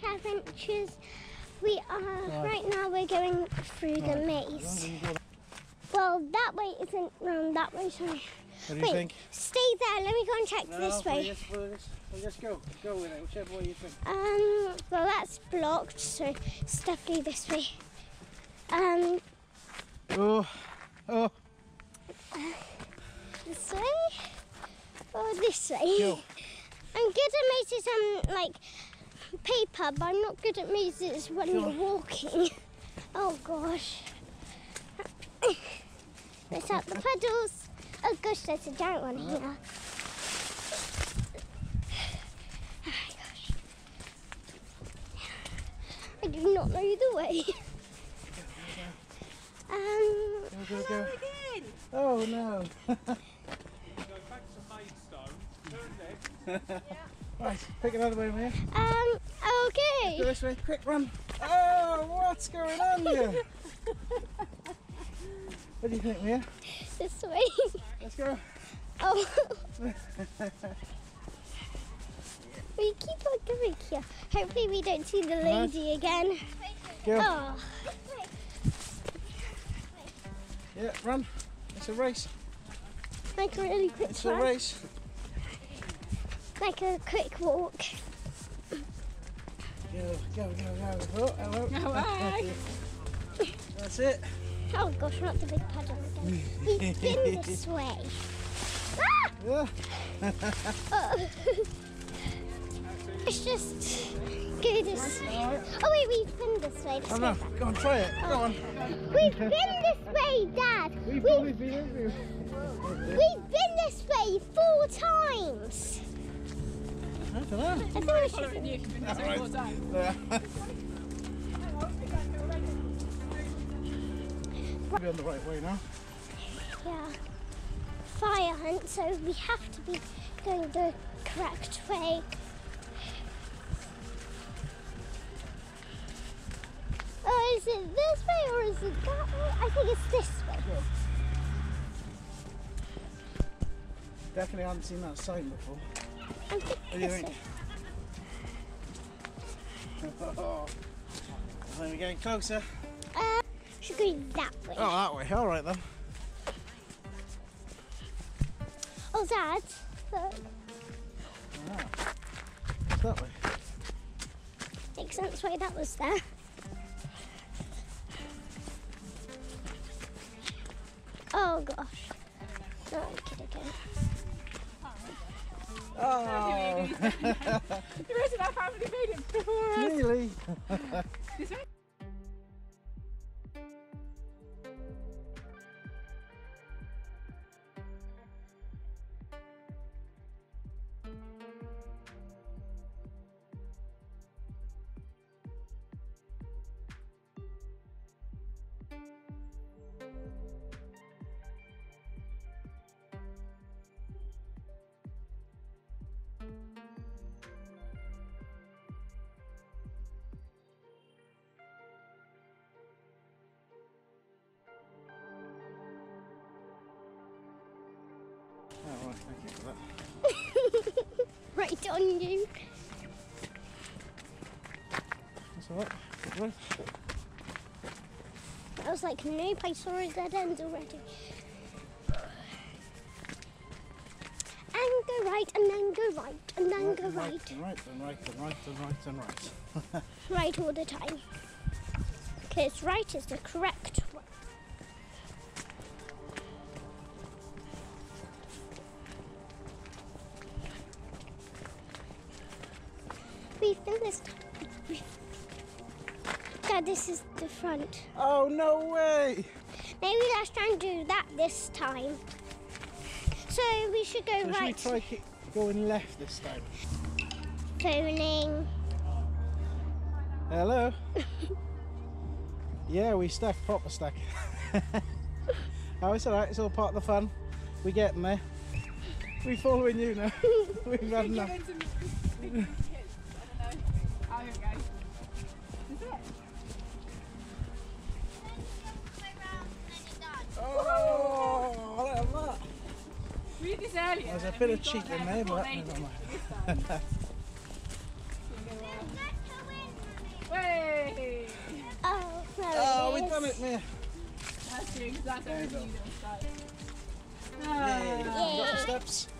Sonic Adventures. We are, right now we're going through the maze. Well, that way isn't round that way, sorry. What do you think? Stay there, let me go and check this way. Well, let's go with it, whichever way you think. Well, that's blocked, so it's definitely this way. This way? Or this way? Go. I'm good at mazes on, like, paper, but I'm not good at mazes when you're walking. Oh, gosh. Let's out the puddles. Oh, gosh, there's a giant one here. Oh, my gosh. I do not know the way. Go. Again. Oh, no. Go back to Maidstone, turn left. Yeah. Right, pick another way, man. Okay. Go this way, quick run. Oh, what's going on here? What do you think, Mia? This way. Let's go. Oh. We keep on going here. Hopefully we don't see the lady again. Go. Oh. Yeah, run. It's a race. Like a really quick run. It's a race. Like a quick walk. Go. Oh, hello. Hello. That's it. Oh gosh, not the big puddle again. We've been this way. Ah! Let's just go this way. Oh wait, we've been this way. Let's go. Go on, try it. Go on. We've been this way, Dad. We've been this way 4 times. I don't know. I think we should. All right. We're on the right way now. Yeah. Fire hunt, so we have to be going the correct way. Oh, is it this way or is it that way? I think it's this way. Sure. Definitely haven't seen that sign before. I think what do you think? I think we're getting closer. Should go that way. Oh, that way. All right, then. Oh, Dad, look. Ah, it's that way. Makes sense why that was there. Oh, gosh. No, I'm kidding. Oh. The rest of our family made it before us. Really? This way? Oh, right, thank you for that. Right on you. That's alright. I was like, nope, I saw a dead end already. And go right, and then go right, and then go right. And right, and right, and right, and right, and right. Right all the time. Because right is the correct one. We've been this time. Dad, this is the front. Oh, no way! Maybe let's try and do that this time. So we should go right. Should we try going left this time? Phoning. Hello? Yeah, we stuck, proper stuck. Oh, it's alright, it's all part of the fun. We're getting there. We're following you now. We've had enough. Oh, here we go. Is it? Oh, I love that. We did this earlier. There's a bit of cheating there, but never mind. stomach, man. That's exactly what you need to stop. Yay. Steps.